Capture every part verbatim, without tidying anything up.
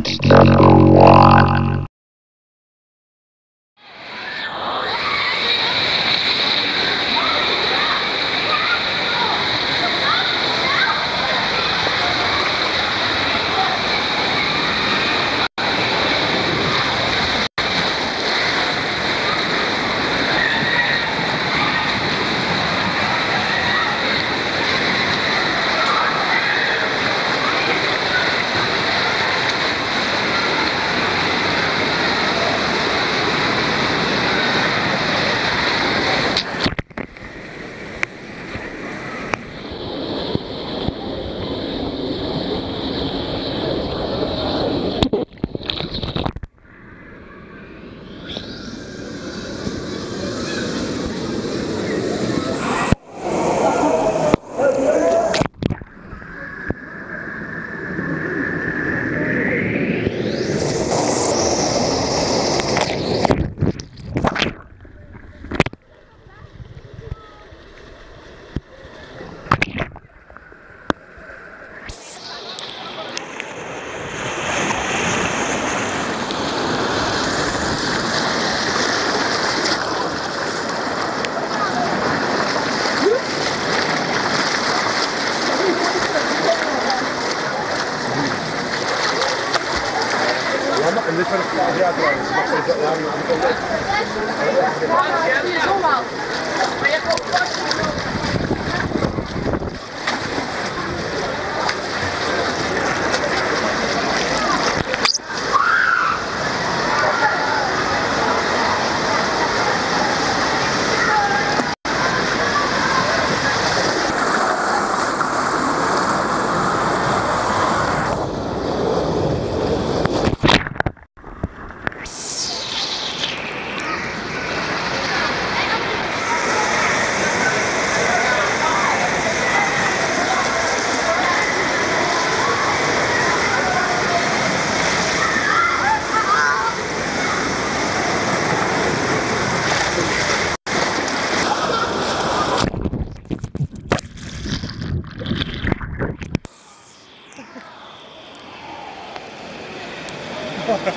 It's number one. Okay.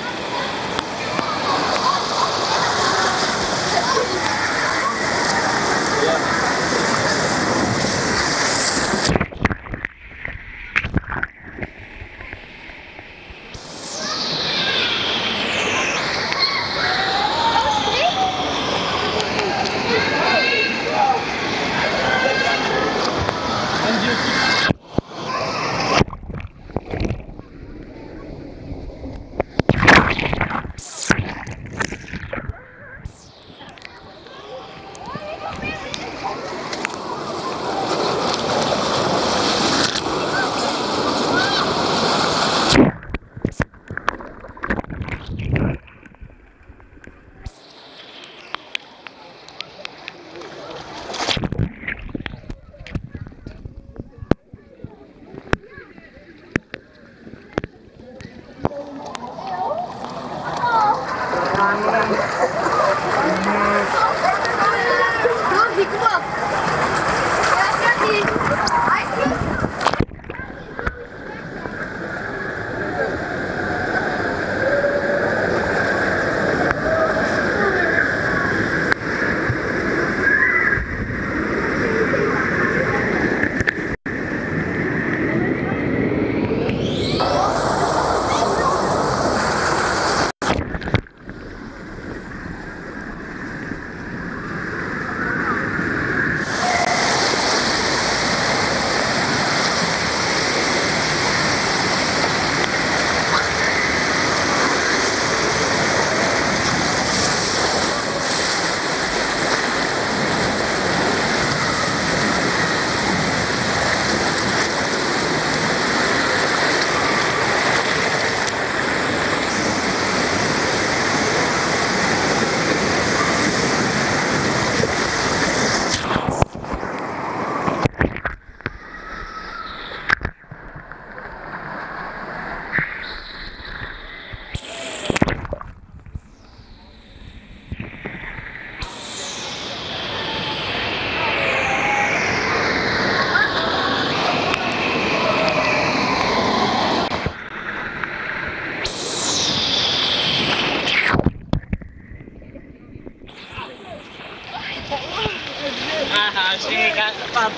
Ja, we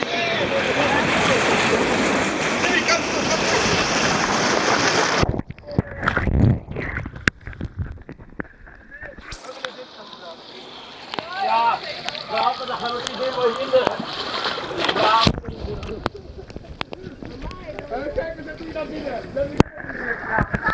hadden de gaan we niet helemaal hinderen. Ja. Kijk, we zetten hier naar binnen.